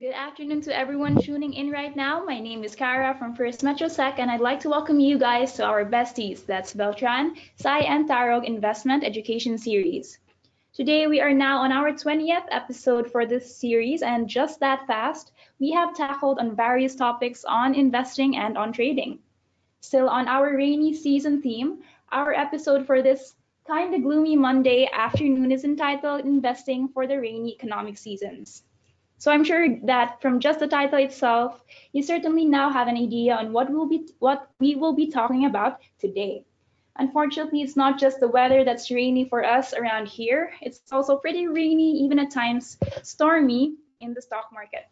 Good afternoon to everyone tuning in right now. My name is Kara from First Metro Sec, and I'd like to welcome you guys to our Besties, that's Beltran Sai Tarog Investment Education Series. Today we are now on our 20th episode for this series, and just that fast, we have tackled on various topics on investing and on trading. Still on our rainy season theme, our episode for this kinda gloomy Monday afternoon is entitled Investing for the Rainy Economic Seasons. So I'm sure that from just the title itself, you certainly now have an idea on what we will be talking about today. Unfortunately, it's not just the weather that's rainy for us around here. It's also pretty rainy, even at times stormy in the stock market.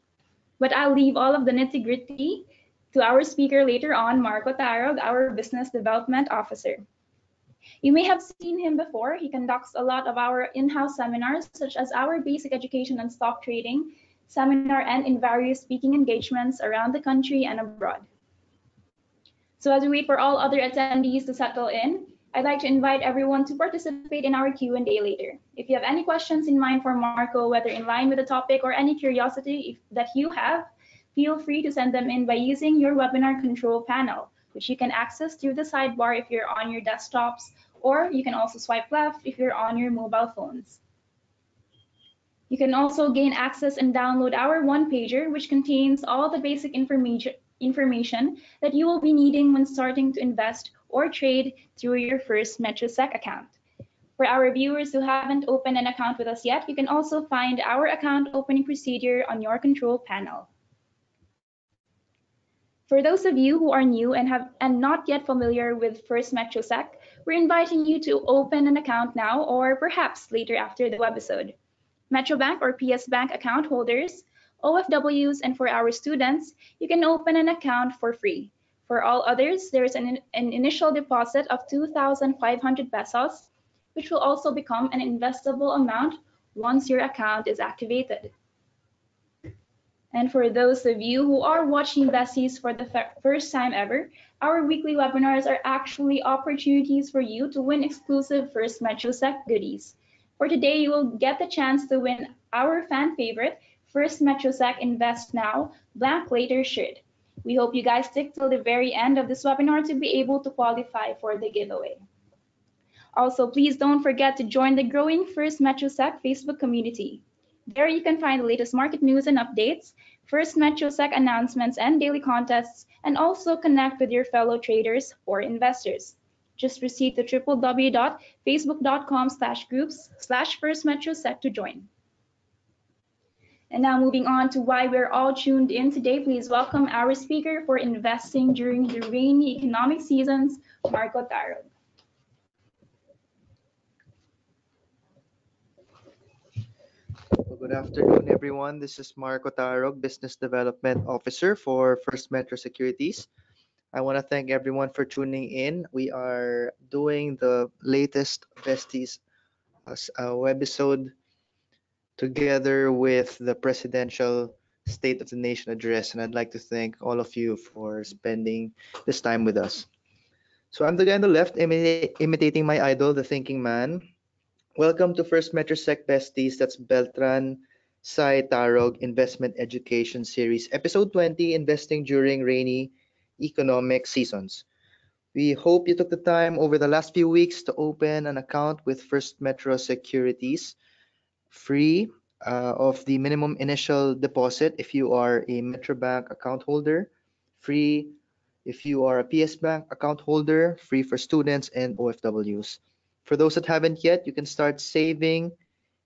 But I'll leave all of the nitty-gritty to our speaker later on, Marco Tarog, our Business Development Officer. You may have seen him before. He conducts a lot of our in-house seminars, such as our Basic Education and Stock Trading seminar, and in various speaking engagements around the country and abroad. So as we wait for all other attendees to settle in, I'd like to invite everyone to participate in our Q&A later. If you have any questions in mind for Marco, whether in line with the topic or any curiosity that you have, feel free to send them in by using your webinar control panel, which you can access through the sidebar if you're on your desktops, or you can also swipe left if you're on your mobile phones. You can also gain access and download our one-pager, which contains all the basic information that you will be needing when starting to invest or trade through your First Metro Sec account. For our viewers who haven't opened an account with us yet, you can also find our account opening procedure on your control panel. For those of you who are new and not yet familiar with First Metro Sec, we're inviting you to open an account now or perhaps later after the webisode. Metrobank or PS Bank account holders, OFWs, and for our students, you can open an account for free. For all others, there is an initial deposit of 2,500 pesos, which will also become an investable amount once your account is activated. And for those of you who are watching Besties for the first time ever, our weekly webinars are actually opportunities for you to win exclusive First Metro Sec goodies. For today, you will get the chance to win our fan favorite, First Metro Sec Invest Now, Blank Later Shirt. We hope you guys stick till the very end of this webinar to be able to qualify for the giveaway. Also, please don't forget to join the growing First Metro Sec Facebook community. There you can find the latest market news and updates, First Metro Sec announcements and daily contests, and also connect with your fellow traders or investors. Just proceed to www.facebook.com/groups/First Metro Sec to join. And now moving on to why we're all tuned in today, please welcome our speaker for investing during the rainy economic seasons, Marco Tarog. Good afternoon, everyone. This is Marco Tarog, Business Development Officer for First Metro Securities. I want to thank everyone for tuning in. We are doing the latest Besties webisode together with the Presidential State of the Nation Address, and I'd like to thank all of you for spending this time with us. So I'm the guy on the left, imitating my idol, the thinking man. Welcome to First Metro Sec Besties, that's Beltran Sai Tarog Investment Education Series, Episode 20, Investing During Rainy Economic Seasons. We hope you took the time over the last few weeks to open an account with First Metro Securities, free of the minimum initial deposit if you are a Metrobank account holder, free if you are a PS Bank account holder, free for students and OFWs. For those that haven't yet, you can start saving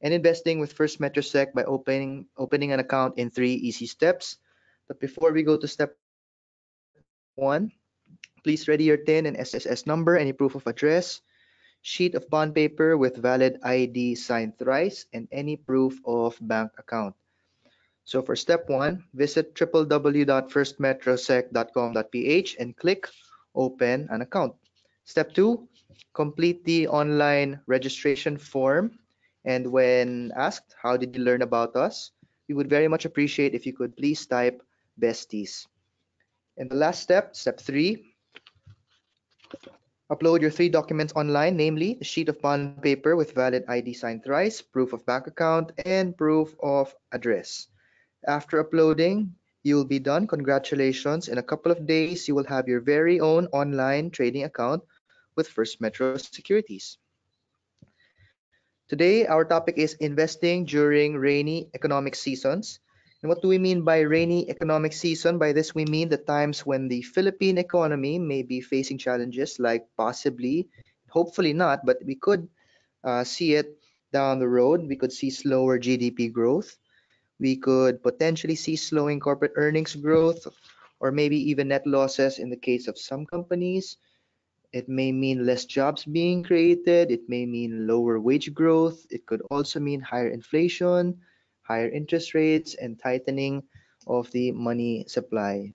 and investing with First Metro Sec by opening an account in 3 easy steps. But before we go to step 1, please ready your TIN and SSS number, any proof of address, sheet of bond paper with valid ID signed thrice, and any proof of bank account. So for step 1, visit www.firstmetrosec.com.ph and click Open an Account. Step 2, complete the online registration form, and when asked, how did you learn about us? We would very much appreciate if you could please type Besties. And the last step, step 3, upload your 3 documents online, namely the sheet of bond paper with valid ID signed thrice, proof of bank account, and proof of address. After uploading, you will be done. Congratulations. In a couple of days, you will have your very own online trading account with First Metro Securities. Today, our topic is investing during rainy economic seasons. And what do we mean by rainy economic season? By this, we mean the times when the Philippine economy may be facing challenges like possibly, hopefully not, but we could see it down the road. We could see slower GDP growth. We could potentially see slowing corporate earnings growth, or maybe even net losses in the case of some companies. It may mean less jobs being created. It may mean lower wage growth. It could also mean higher inflation, higher interest rates, and tightening of the money supply.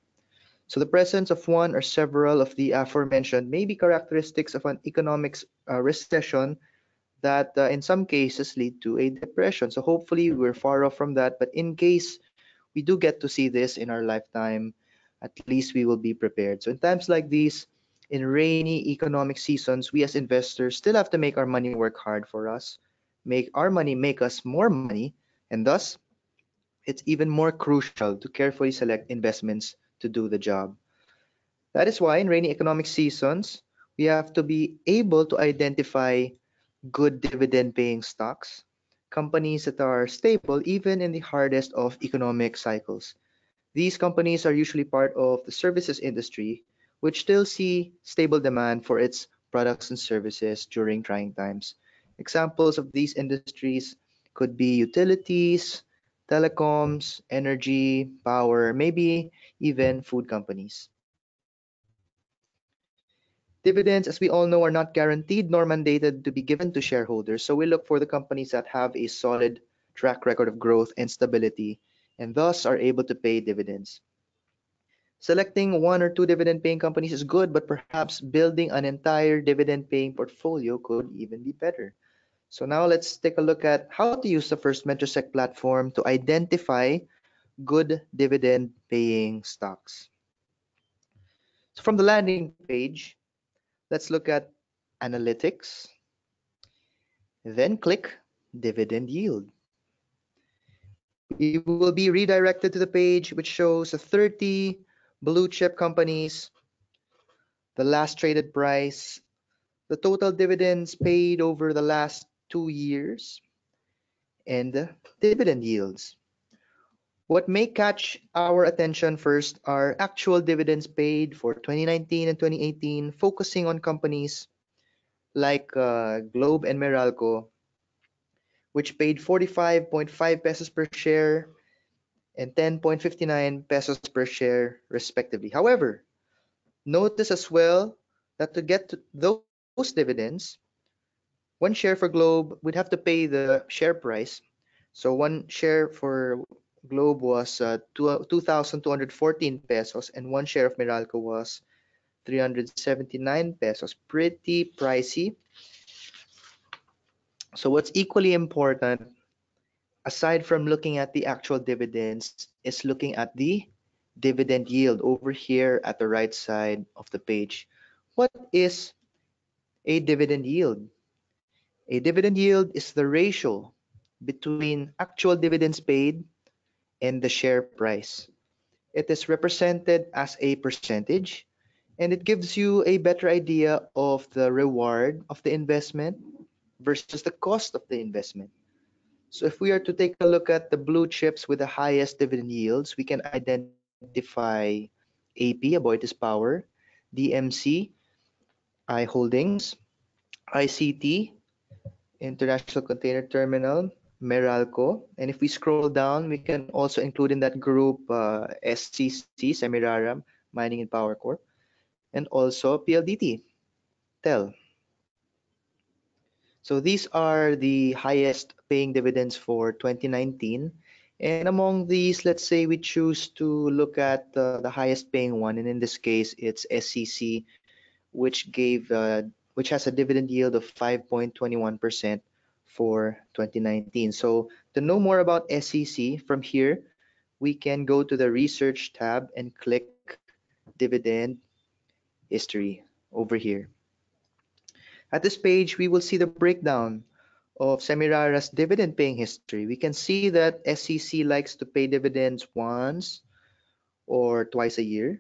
So the presence of one or several of the aforementioned may be characteristics of an economic recession that in some cases lead to a depression. So hopefully we're far off from that, but in case we do get to see this in our lifetime, at least we will be prepared. So in times like these, in rainy economic seasons, we as investors still have to make our money work hard for us, make our money make us more money, and thus it's even more crucial to carefully select investments to do the job. That is why in rainy economic seasons, we have to be able to identify good dividend paying stocks, companies that are stable even in the hardest of economic cycles. These companies are usually part of the services industry, which still see stable demand for its products and services during trying times. Examples of these industries could be utilities, telecoms, energy, power, maybe even food companies. Dividends, as we all know, are not guaranteed nor mandated to be given to shareholders. So we look for the companies that have a solid track record of growth and stability, and thus are able to pay dividends. Selecting one or two dividend-paying companies is good, but perhaps building an entire dividend-paying portfolio could even be better. So now let's take a look at how to use the First Metro Sec platform to identify good dividend-paying stocks. So from the landing page, let's look at analytics, then click dividend yield. You will be redirected to the page which shows the 30 blue chip companies, the last traded price, the total dividends paid over the last 2 years, and the dividend yields. What may catch our attention first are actual dividends paid for 2019 and 2018, focusing on companies like Globe and Meralco, which paid 45.5 pesos per share and 10.59 pesos per share, respectively. However, notice as well that to get to those dividends, one share for Globe would have to pay the share price. So one share for Globe was 2,214 pesos, and one share of Meralco was 379 pesos. Pretty pricey. So what's equally important, aside from looking at the actual dividends, is looking at the dividend yield over here at the right side of the page. What is a dividend yield? A dividend yield is the ratio between actual dividends paid and the share price. It is represented as a percentage, and it gives you a better idea of the reward of the investment versus the cost of the investment. So if we are to take a look at the blue chips with the highest dividend yields, we can identify AP, Aboitiz Power, DMC, iHoldings, ICT, International Container Terminal, Meralco, and if we scroll down, we can also include in that group SCC, Semirara Mining and Power Corp, and also PLDT, TEL. So these are the highest paying dividends for 2019, and among these, let's say we choose to look at the highest paying one, and in this case, it's SCC, which has a dividend yield of 5.21%. for 2019. So to know more about SCC, from here we can go to the research tab and click dividend history over here. At this page, we will see the breakdown of Semirara's dividend paying history, we can see that SCC likes to pay dividends once or twice a year.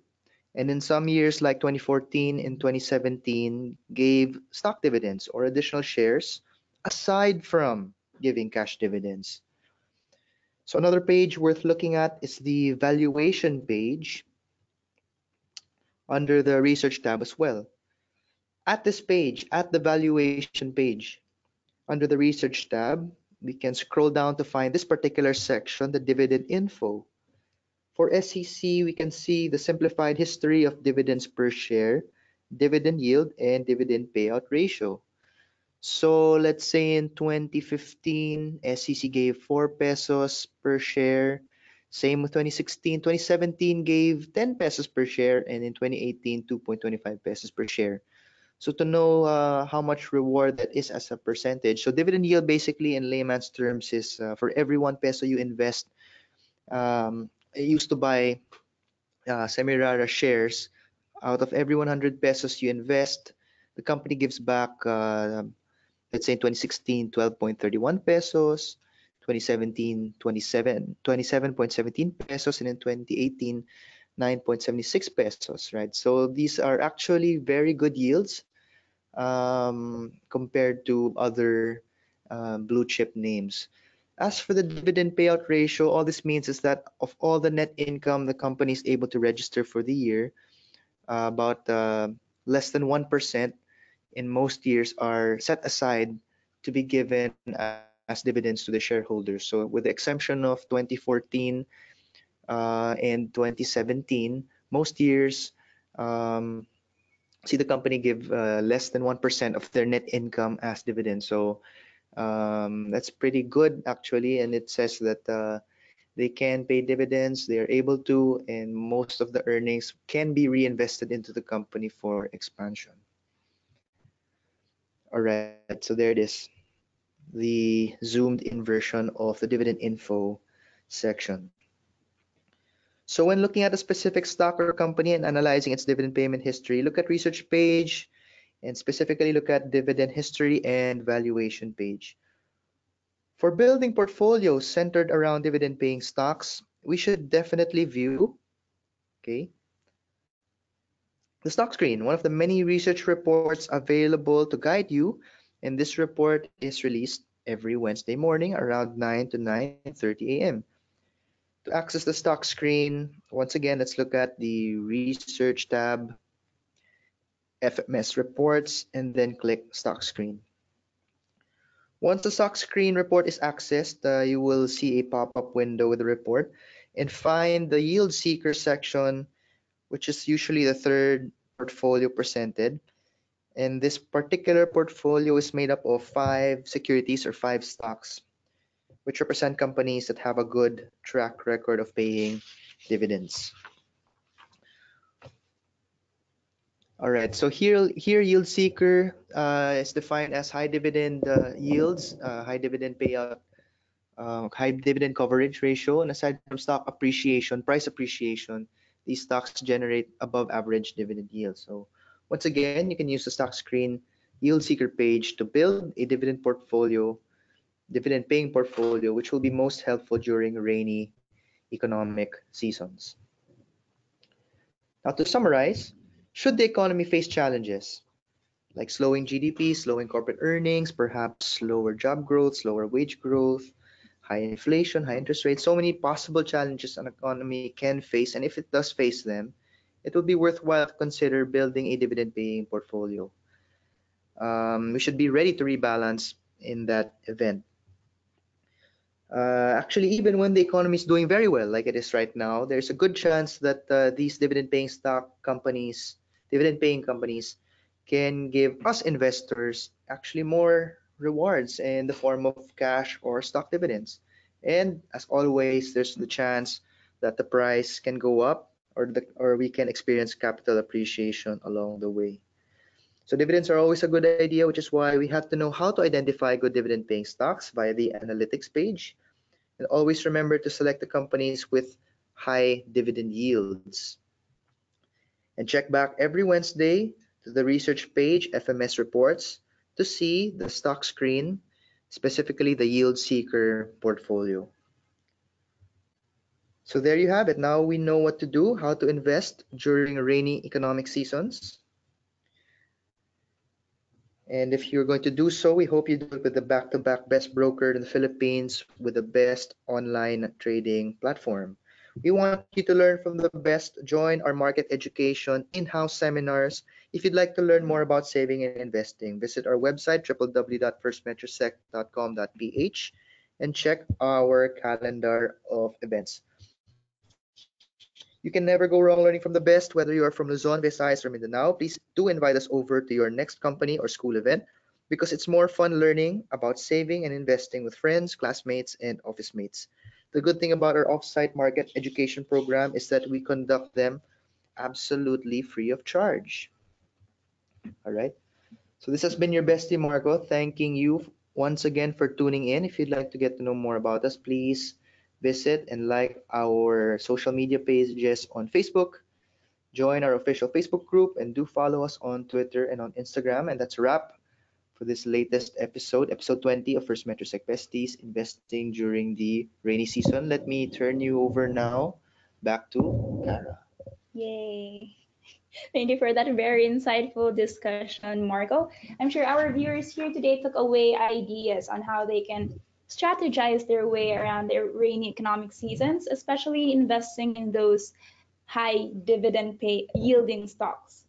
And in some years like 2014 and 2017 gave stock dividends or additional shares aside from giving cash dividends. So another page worth looking at is the valuation page under the research tab as well. At this page, at the valuation page, under the research tab, we can scroll down to find this particular section, the dividend info. For SCC, we can see the simplified history of dividends per share, dividend yield, and dividend payout ratio. So let's say in 2015, SCC gave 4 pesos per share. Same with 2016, 2017 gave 10 pesos per share, and in 2018, 2.25 pesos per share. So to know how much reward that is as a percentage. So dividend yield basically in layman's terms is for every 1 peso you invest, I used to buy Semirara shares. Out of every 100 pesos you invest, the company gives back, let's say in 2016, 12.31 pesos, 2017, 27.17 pesos, and in 2018, 9.76 pesos, right? So these are actually very good yields compared to other blue chip names. As for the dividend payout ratio, all this means is that of all the net income the company is able to register for the year, about less than 1% in most years are set aside to be given as dividends to the shareholders. So with the exception of 2014, in 2017, most years see the company give less than 1% of their net income as dividends. So that's pretty good actually, and it says that they can pay dividends, they are able to, and most of the earnings can be reinvested into the company for expansion. All right, so there it is, the zoomed in version of the dividend info section. So when looking at a specific stock or company and analyzing its dividend payment history, look at research page and specifically look at dividend history and valuation page. For building portfolios centered around dividend paying stocks, we should definitely view, the stock screen, one of the many research reports available to guide you. And this report is released every Wednesday morning around 9 to 9:30 a.m. To access the stock screen, once again, let's look at the research tab, FMS reports, and then click stock screen. Once the stock screen report is accessed, you will see a pop-up window with the report and find the yield seeker section, which is usually the third portfolio presented. And this particular portfolio is made up of 5 securities or 5 stocks, which represent companies that have a good track record of paying dividends. All right, so here yield seeker is defined as high dividend yields, high dividend payout, high dividend coverage ratio, and aside from stock appreciation, price appreciation, these stocks generate above average dividend yield. So once again, you can use the stock screen yield seeker page to build a dividend portfolio, dividend paying portfolio, which will be most helpful during rainy economic seasons. Now to summarize, should the economy face challenges like slowing GDP, slowing corporate earnings, perhaps slower job growth, slower wage growth, high inflation, high interest rates, so many possible challenges an economy can face, and if it does face them, it would be worthwhile to consider building a dividend paying portfolio. We should be ready to rebalance in that event. Actually, even when the economy is doing very well, like it is right now, there's a good chance that these dividend-paying stock companies, dividend-paying companies, can give us investors actually more rewards in the form of cash or stock dividends. And as always, there's the chance that the price can go up, or we can experience capital appreciation along the way. So dividends are always a good idea, which is why we have to know how to identify good dividend paying stocks via the analytics page. And always remember to select the companies with high dividend yields. And check back every Wednesday to the research page, FMS reports, to see the stock screen, specifically the yield seeker portfolio. So there you have it. Now we know what to do, how to invest during rainy economic seasons. And if you're going to do so, we hope you do it with the back-to-back best broker in the Philippines with the best online trading platform. We want you to learn from the best. Join our market education in-house seminars. If you'd like to learn more about saving and investing, visit our website, www.firstmetrosec.com.ph, and check our calendar of events. You can never go wrong learning from the best, whether you are from Luzon, Visayas, or Mindanao. Please do invite us over to your next company or school event, because it's more fun learning about saving and investing with friends, classmates, and office mates. The good thing about our off-site market education program is that we conduct them absolutely free of charge. All right. So this has been your bestie, Marco, thanking you once again for tuning in. If you'd like to get to know more about us, please visit and like our social media pages on Facebook, join our official Facebook group, and do follow us on Twitter and on Instagram. And that's a wrap for this latest episode, episode 20 of First Metro Sec Besties, investing during the rainy season. Let me turn you over now back to Kara. Yay. Thank you for that very insightful discussion, Marco. I'm sure our viewers here today took away ideas on how they can strategize their way around their rainy economic seasons, especially investing in those high dividend pay yielding stocks.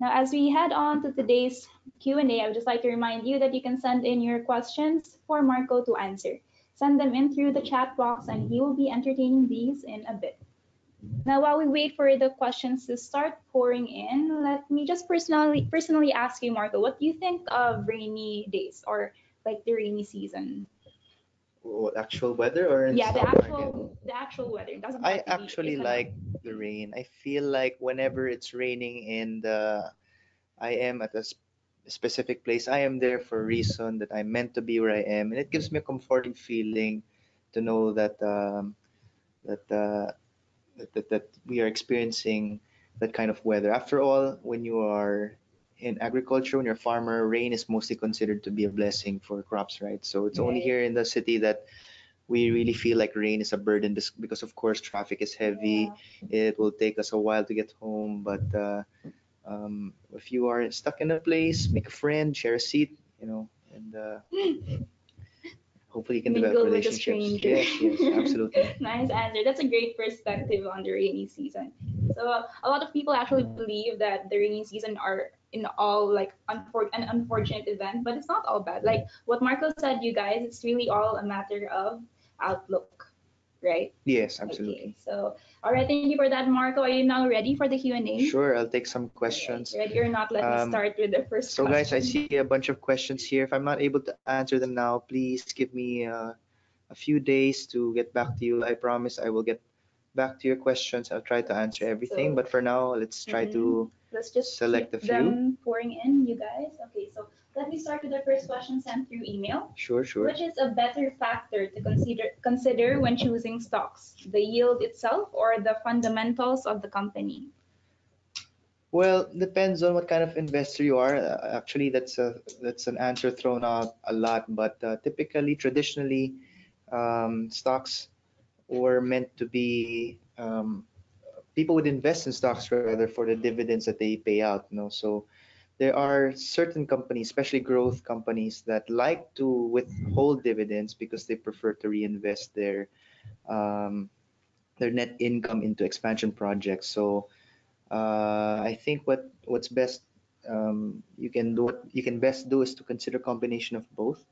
Now, as we head on to today's Q&A, I would just like to remind you that you can send in your questions for Marco to answer. Send them in through the chat box and he will be entertaining these in a bit. Now, while we wait for the questions to start pouring in, let me just personally ask you, Marco, what do you think of rainy days or like the rainy season? What, actual weather or in yeah, the actual weather? It doesn't. I actually like the rain. I feel like whenever it's raining and I am at a specific place, I am there for a reason, that I'm meant to be where I am, and it gives me a comforting feeling to know that that we are experiencing that kind of weather. After all, when you are in agriculture, when you're a farmer, rain is mostly considered to be a blessing for crops, right? So it's only here in the city that we really feel like rain is a burden, because of course traffic is heavy. It will take us a while to get home, but if you are stuck in a place, make a friend, share a seat, you know, and hopefully you can develop relationships. Yes, absolutely. Nice answer. That's a great perspective on the rainy season. So a lot of people actually believe that the rainy season are in all like an unfortunate event, but it's not all bad. Like what Marco said, you guys, it's really all a matter of outlook, right? Yes, absolutely. Okay, so all right, thank you for that, Marco. Are you now ready for the Q&A? Sure, I'll take some questions. Ready or not, let me start with the first question. So guys, I see a bunch of questions here. If I'm not able to answer them now, please give me a few days to get back to you. I promise I will get back to your questions. I'll try to answer everything, so, but for now, let's try to select a few. Them pouring in, you guys. Okay, so let me start with the first question sent through email. Sure. Which is a better factor to consider when choosing stocks? The yield itself or the fundamentals of the company? Well, depends on what kind of investor you are. Actually, that's an answer thrown out a lot, but typically, traditionally, stocks were meant to be. People would invest in stocks rather for the dividends that they pay out, you know? So there are certain companies, especially growth companies, that like to withhold dividends because they prefer to reinvest their net income into expansion projects. So I think what's best you can best do is to consider a combination of both.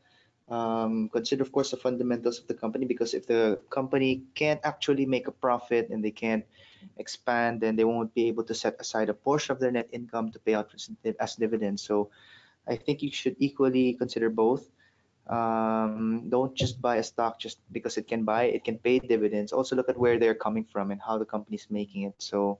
Consider, of course, the fundamentals of the company, because if the company can't actually make a profit and they can't expand, then they won't be able to set aside a portion of their net income to pay out as dividends. So I think you should equally consider both. Don't just buy a stock just because it can pay dividends. Also look at where they're coming from and how the company's making it. So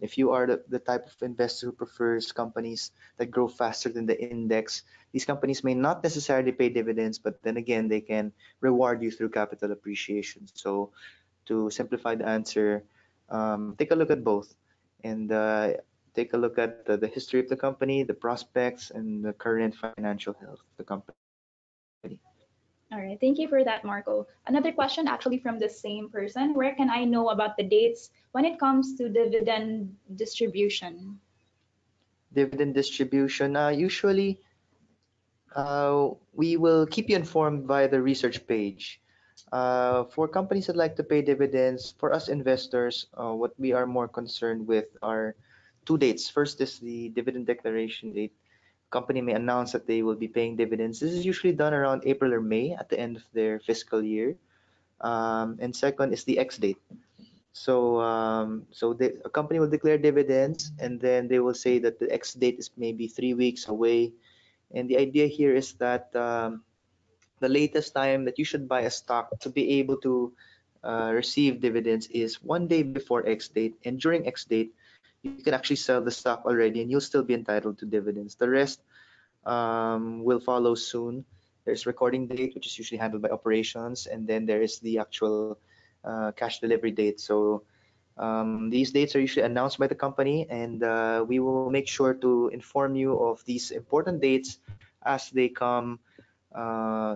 if you are the type of investor who prefers companies that grow faster than the index, these companies may not necessarily pay dividends, but then again, they can reward you through capital appreciation. So to simplify the answer, take a look at both, and take a look at the history of the company, the prospects, and the current financial health of the company. All right, thank you for that, Marco. Another question actually from the same person. Where can I know about the dates when it comes to dividend distribution? Dividend distribution, usually we will keep you informed via the research page. For companies that like to pay dividends, for us investors, what we are more concerned with are two dates. First is the dividend declaration date. Company may announce that they will be paying dividends. This is usually done around April or May at the end of their fiscal year. And second is the ex-date. So, a company will declare dividends, and then they will say that the ex-date is maybe 3 weeks away. And the idea here is that the latest time that you should buy a stock to be able to receive dividends is 1 day before ex-date. And during ex-date, you can actually sell the stock already, and you'll still be entitled to dividends. The rest will follow soon. There's recording date, which is usually handled by operations, and then there is the actual cash delivery date. So these dates are usually announced by the company, and we will make sure to inform you of these important dates as they come,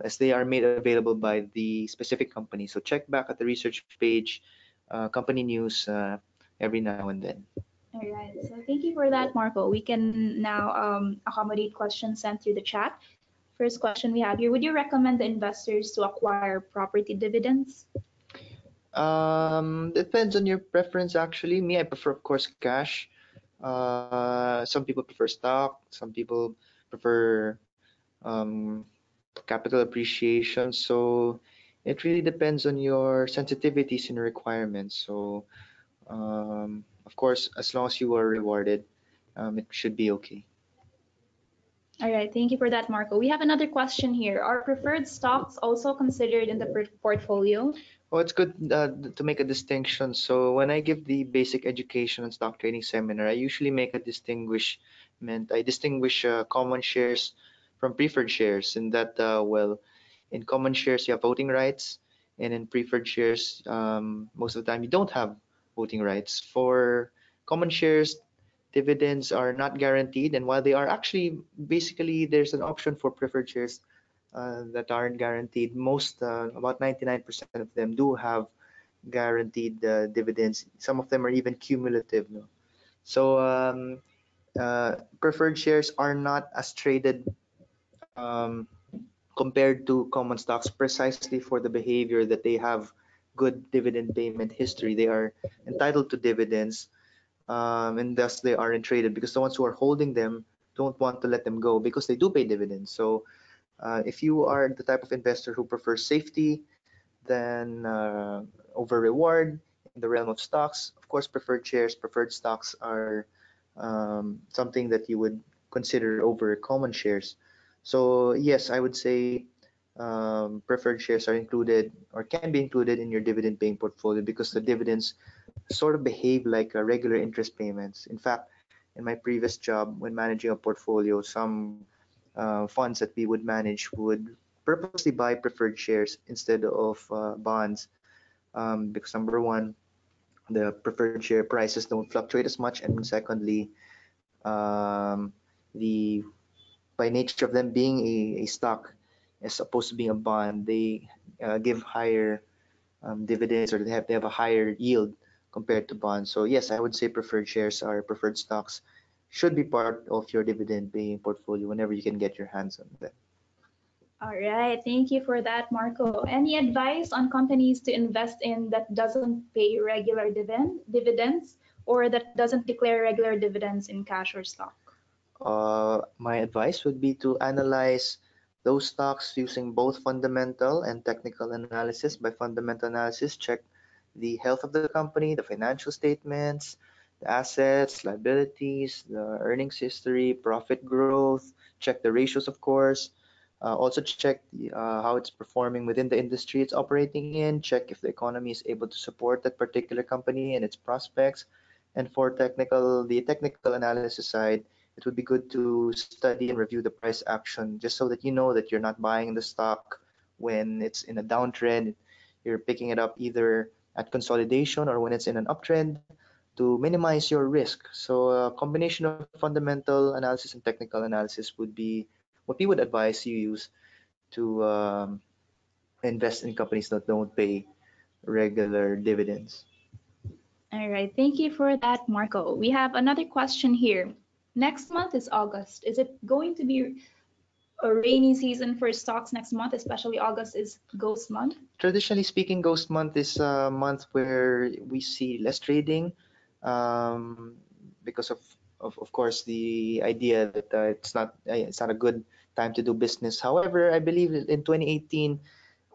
as they are made available by the specific company. So check back at the research page, company news every now and then. All right, so thank you for that, Marco. We can now accommodate questions sent through the chat. First question we have here: would you recommend the investors to acquire property dividends? Depends on your preference, actually. Me, I prefer, of course, cash. Some people prefer stock. Some people prefer capital appreciation. So it really depends on your sensitivities and requirements. So of course, as long as you are rewarded, it should be okay. All right, thank you for that, Marco. We have another question here. Are preferred stocks also considered in the portfolio? Well, it's good to make a distinction. So when I give the basic education and stock trading seminar, I usually make a distinguishment. I distinguish common shares from preferred shares in that, well, in common shares, you have voting rights, and in preferred shares, most of the time, you don't have voting rights. For common shares, dividends are not guaranteed, and while they are actually, basically, there's an option for preferred shares that aren't guaranteed. Most, about 99% of them do have guaranteed dividends. Some of them are even cumulative. No? So preferred shares are not as traded compared to common stocks, precisely for the behavior that they have good dividend payment history. They are entitled to dividends, and thus they aren't traded, because the ones who are holding them don't want to let them go because they do pay dividends. So if you are the type of investor who prefers safety then over reward in the realm of stocks, of course preferred shares, preferred stocks are something that you would consider over common shares. So yes, I would say preferred shares are included or can be included in your dividend paying portfolio, because the dividends sort of behave like regular interest payments. In fact, in my previous job when managing a portfolio, some funds that we would manage would purposely buy preferred shares instead of bonds, because number one, the preferred share prices don't fluctuate as much, and secondly, by nature of them being a stock as opposed to being a bond, they give higher dividends, or they have a higher yield compared to bonds. So yes, I would say preferred shares or preferred stocks should be part of your dividend paying portfolio whenever you can get your hands on them. All right, thank you for that, Marco. Any advice on companies to invest in that doesn't pay regular dividends, or that doesn't declare regular dividends in cash or stock? My advice would be to analyze those stocks using both fundamental and technical analysis. By fundamental analysis, check the health of the company, the financial statements, the assets, liabilities, the earnings history, profit growth, check the ratios, of course. Also check how it's performing within the industry it's operating in, check if the economy is able to support that particular company and its prospects. And for the technical analysis side, it would be good to study and review the price action, just so that you know that you're not buying the stock when it's in a downtrend. You're picking it up either at consolidation or when it's in an uptrend to minimize your risk. So a combination of fundamental analysis and technical analysis would be what we would advise you use to invest in companies that don't pay regular dividends. All right, thank you for that, Marco. We have another question here. Next month is August. Is it going to be a rainy season for stocks next month, especially August is ghost month? Traditionally speaking, ghost month is a month where we see less trading because of course, the idea that it's not a good time to do business. However, I believe in 2018,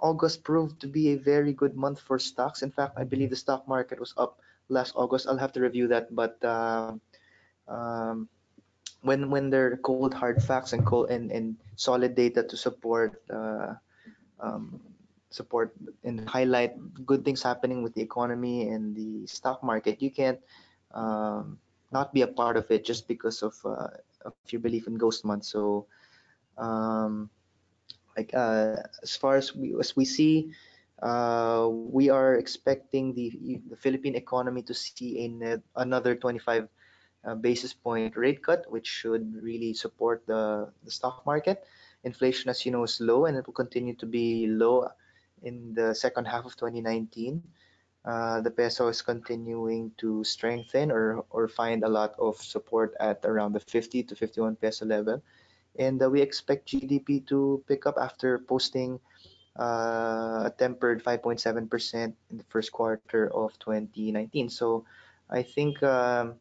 August proved to be a very good month for stocks. In fact, I believe the stock market was up last August. I'll have to review that, but when there are cold hard facts and solid data to support support and highlight good things happening with the economy and the stock market, you can't not be a part of it just because of your belief in ghost month. So as far as we see, we are expecting the Philippine economy to see another 25 basis point rate cut, which should really support the stock market. Inflation, as you know, is low, and it will continue to be low in the second half of 2019. The peso is continuing to strengthen or find a lot of support at around the 50 to 51 peso level. And we expect GDP to pick up after posting a tempered 5.7% in the first quarter of 2019. So I think the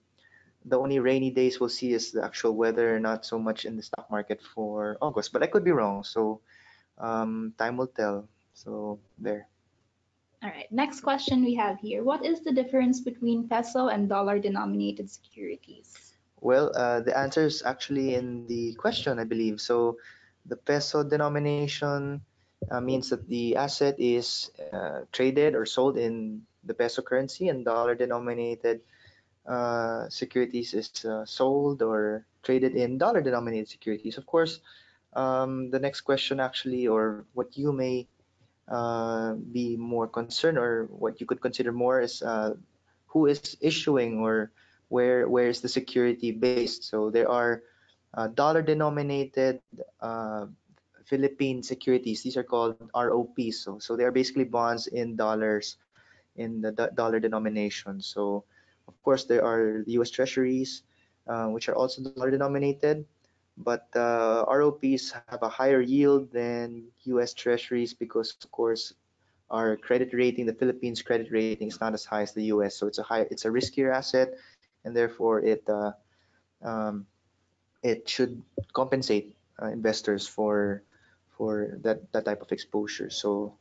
only rainy days we'll see is the actual weather, not so much in the stock market for August. But I could be wrong, so time will tell. So there. All right, next question we have here. What is the difference between peso and dollar-denominated securities? Well, the answer is actually in the question, I believe. So the peso denomination means that the asset is traded or sold in the peso currency, and dollar-denominated securities is sold or traded in dollar-denominated securities. Of course, the next question actually, or what you may be more concerned or what you could consider more is who is issuing or where is the security based. So there are dollar-denominated Philippine securities. These are called ROPs. So they are basically bonds in dollars, in the dollar denomination. So of course there are U.S. Treasuries, which are also dollar-denominated, but ROPs have a higher yield than U.S. Treasuries because, of course, our credit rating, the Philippines' credit rating, is not as high as the U.S. So it's a riskier asset, and therefore it should compensate investors for that type of exposure. So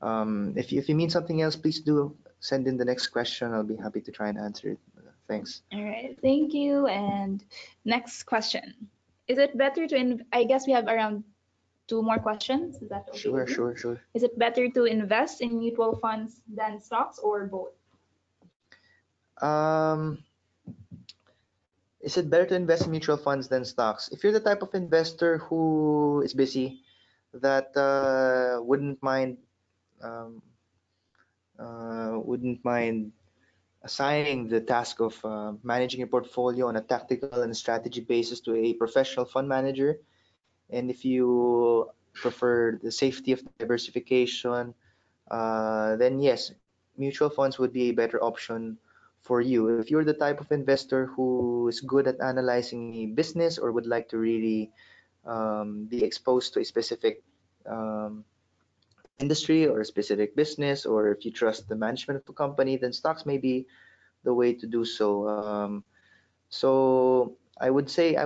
if you mean something else, please do send in the next question. I'll be happy to try and answer it. Thanks. All right, thank you. And next question. Is it better to, I guess we have around 2 more questions, is that okay? Sure. Is it better to invest in mutual funds than stocks or both? Is it better to invest in mutual funds than stocks? If you're the type of investor who is busy, that wouldn't mind assigning the task of managing your portfolio on a tactical and strategy basis to a professional fund manager, and if you prefer the safety of diversification, then yes, mutual funds would be a better option for you. If you're the type of investor who is good at analyzing a business or would like to really be exposed to a specific industry or a specific business, or if you trust the management of the company, then stocks may be the way to do so. So I would say,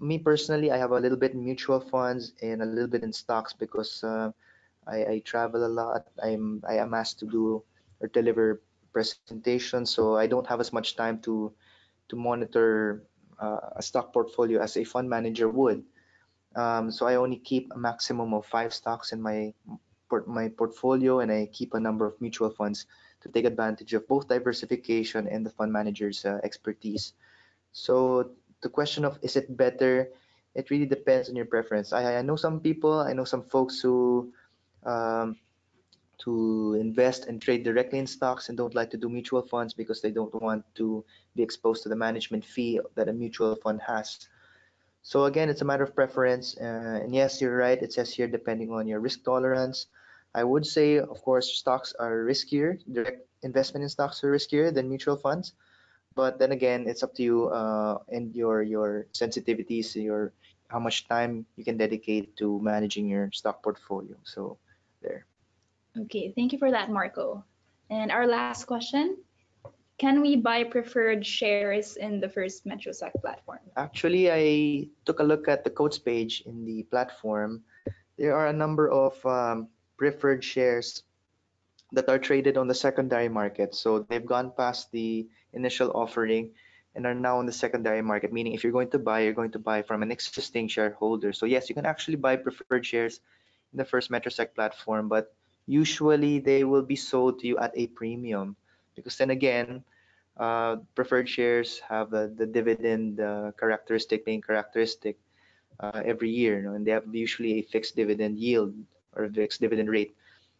me personally, I have a little bit in mutual funds and a little bit in stocks because I travel a lot. I am asked to do or deliver presentations, so I don't have as much time to monitor a stock portfolio as a fund manager would. So I only keep a maximum of 5 stocks in my portfolio, and I keep a number of mutual funds to take advantage of both diversification and the fund manager's expertise. So the question of is it better, it really depends on your preference. I know some people, I know some folks who to invest and trade directly in stocks and don't like to do mutual funds because they don't want to be exposed to the management fee that a mutual fund has. So again, it's a matter of preference, and yes, you're right, it says here depending on your risk tolerance. I would say, of course, stocks are riskier. Direct investment in stocks are riskier than mutual funds. But then again, it's up to you and your sensitivities, your how much time you can dedicate to managing your stock portfolio. So there. Okay, thank you for that, Marco. And our last question, can we buy preferred shares in the First MetroSec platform? Actually, I took a look at the quotes page in the platform. There are a number of preferred shares that are traded on the secondary market. So they've gone past the initial offering and are now on the secondary market, meaning if you're going to buy, you're going to buy from an existing shareholder. So yes, you can actually buy preferred shares in the First MetroSec platform, but usually they will be sold to you at a premium, because then again, preferred shares have the dividend characteristic, paying characteristic every year, you know, and they have usually a fixed dividend yield or a fixed dividend rate.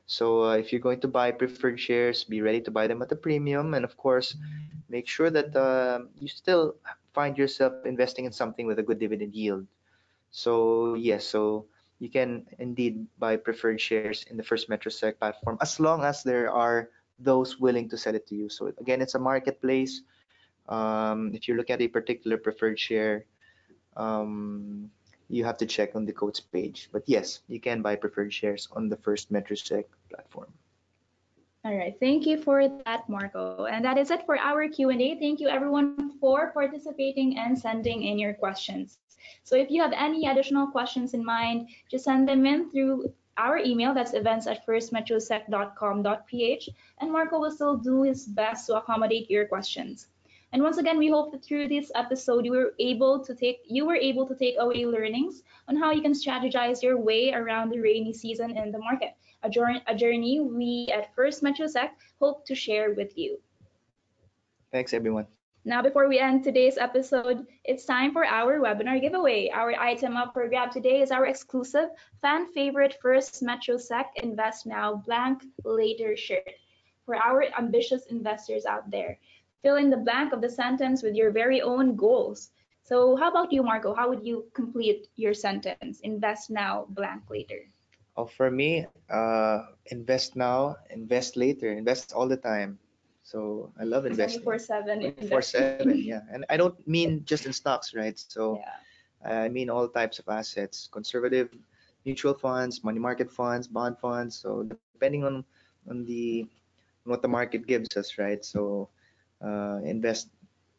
So if you're going to buy preferred shares, be ready to buy them at a premium, and of course, make sure that you still find yourself investing in something with a good dividend yield. So yes, so you can indeed buy preferred shares in the First MetroSec platform as long as there are those willing to sell it to you. So again, it's a marketplace. If you look at a particular preferred share, you have to check on the quotes page. But yes, you can buy preferred shares on the First MetroSec platform. All right, thank you for that, Marco. And that is it for our Q&A. Thank you everyone for participating and sending in your questions. So if you have any additional questions in mind, just send them in through our email, that's events@firstmetrosec.com.ph, and Marco will still do his best to accommodate your questions. And once again, we hope that through this episode, you were able to take away learnings on how you can strategize your way around the rainy season in the market, a journey we at First MetroSec hope to share with you. Thanks, everyone. Now, before we end today's episode, it's time for our webinar giveaway. Our item up for grab today is our exclusive fan favorite First MetroSec Invest Now Blank Later shirt for our ambitious investors out there. Fill in the blank of the sentence with your very own goals. So how about you, Marco? How would you complete your sentence? Invest now, blank later. Oh, for me, invest now, invest later, invest all the time. So I love investing. 24/7. Yeah, and I don't mean just in stocks, right? So yeah. I mean all types of assets: conservative, mutual funds, money market funds, bond funds. So depending on what the market gives us, right? So invest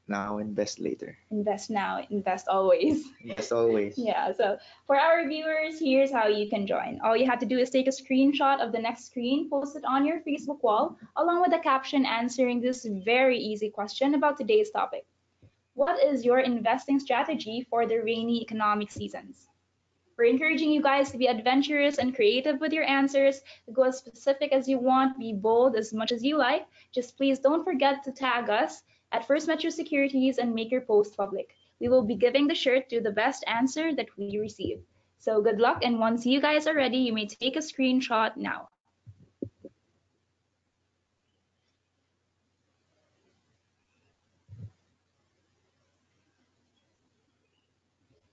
now, invest later. Invest now, invest always. Invest always. Yeah, so for our viewers, here's how you can join. All you have to do is take a screenshot of the next screen, post it on your Facebook wall, along with a caption answering this very easy question about today's topic. What is your investing strategy for the rainy economic seasons? We're encouraging you guys to be adventurous and creative with your answers. Go as specific as you want, be bold as much as you like. Just please don't forget to tag us at First Metro Securities and make your post public. We will be giving the shirt to the best answer that we receive. So good luck, and once you guys are ready, you may take a screenshot now.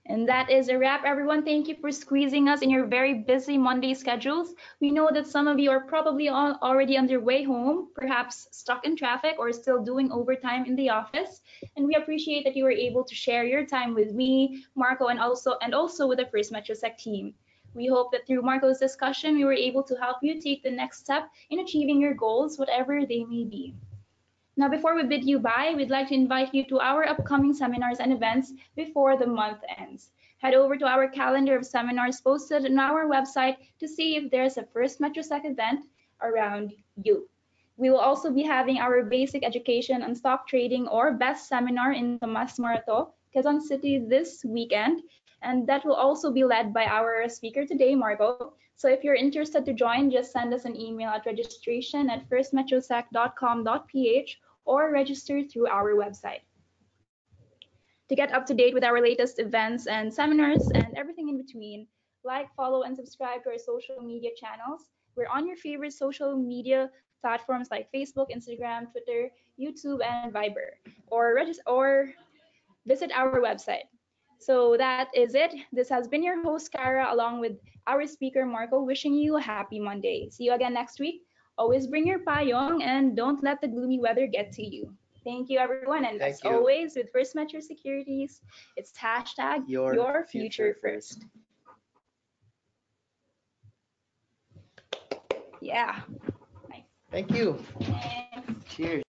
And that is a wrap, everyone. Thank you for squeezing us in your very busy Monday schedules. We know that some of you are probably already on your way home, perhaps stuck in traffic or still doing overtime in the office. And we appreciate that you were able to share your time with me, Marco, and also with the First MetroSec team. We hope that through Marco's discussion, we were able to help you take the next step in achieving your goals, whatever they may be. Now, before we bid you bye, we'd like to invite you to our upcoming seminars and events before the month ends. Head over to our calendar of seminars posted on our website to see if there's a First MetroSec event around you. We will also be having our basic education on stock trading or best seminar in Tomas Morato, Quezon City this weekend. And that will also be led by our speaker today, Marco. So if you're interested to join, just send us an email at registration@firstmetrosec.com.ph or register through our website. To get up to date with our latest events and seminars and everything in between, like, follow, and subscribe to our social media channels. We're on your favorite social media platforms like Facebook, Instagram, Twitter, YouTube, and Viber, or visit our website. So that is it. This has been your host, Kara, along with our speaker, Marco, wishing you a happy Monday. See you again next week. Always bring your payong and don't let the gloomy weather get to you. Thank you, everyone. And as always, with First Metro Securities, it's # your future first. Yeah. Thank you. Cheers.